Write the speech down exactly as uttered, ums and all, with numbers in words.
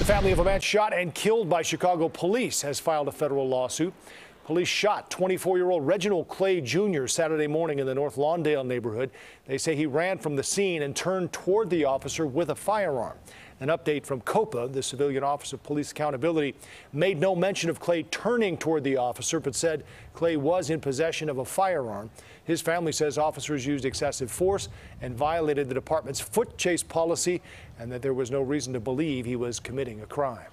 The family of a man shot and killed by Chicago police has filed a federal lawsuit. Police shot twenty-four-year-old Reginald Clay Junior Saturday morning in the North Lawndale neighborhood. They say he ran from the scene and turned toward the officer with a firearm. An update from COPA, the Civilian Office of Police Accountability, made no mention of Clay turning toward the officer, but said Clay was in possession of a firearm. His family says officers used excessive force and violated the department's foot chase policy, and that there was no reason to believe he was committing a crime.